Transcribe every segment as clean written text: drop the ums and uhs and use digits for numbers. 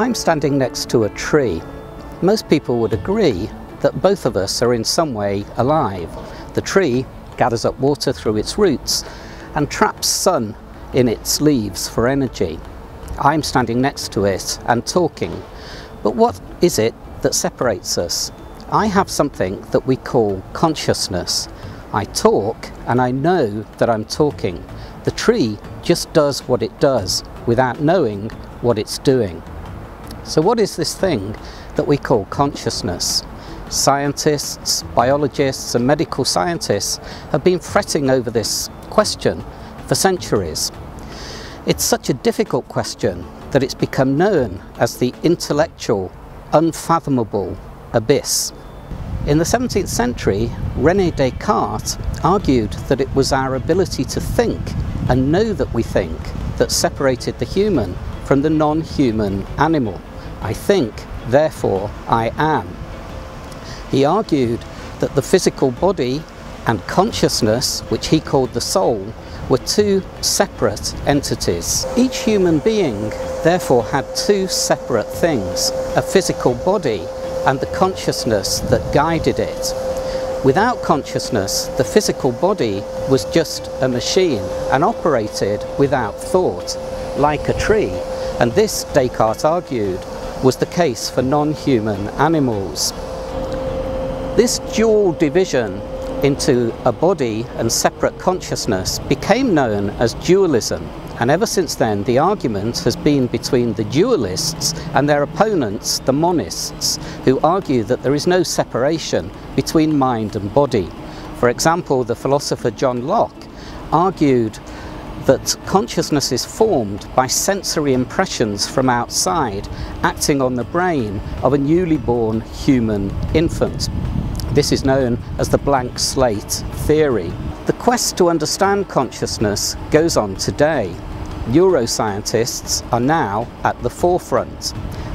I'm standing next to a tree. Most people would agree that both of us are in some way alive. The tree gathers up water through its roots and traps sun in its leaves for energy. I'm standing next to it and talking. But what is it that separates us? I have something that we call consciousness. I talk and I know that I'm talking. The tree just does what it does without knowing what it's doing. So what is this thing that we call consciousness? Scientists, biologists and medical scientists have been fretting over this question for centuries. It's such a difficult question that it's become known as the intellectual, unfathomable abyss. In the 17th century, René Descartes argued that it was our ability to think and know that we think that separated the human from the non-human animal. I think, therefore I am. He argued that the physical body and consciousness, which he called the soul, were two separate entities. Each human being therefore had two separate things, a physical body and the consciousness that guided it. Without consciousness, the physical body was just a machine and operated without thought, like a tree. And this, Descartes argued, was the case for non-human animals. This dual division into a body and separate consciousness became known as dualism, and ever since then the argument has been between the dualists and their opponents, the monists, who argue that there is no separation between mind and body. For example, the philosopher John Locke argued that consciousness is formed by sensory impressions from outside acting on the brain of a newly born human infant. This is known as the blank slate theory. The quest to understand consciousness goes on today. Neuroscientists are now at the forefront.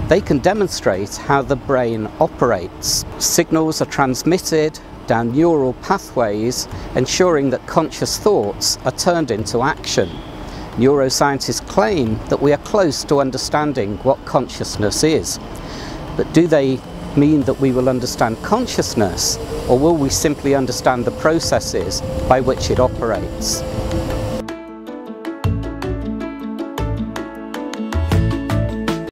They can demonstrate how the brain operates. Signals are transmitted down neural pathways, ensuring that conscious thoughts are turned into action. Neuroscientists claim that we are close to understanding what consciousness is. But do they mean that we will understand consciousness, or will we simply understand the processes by which it operates?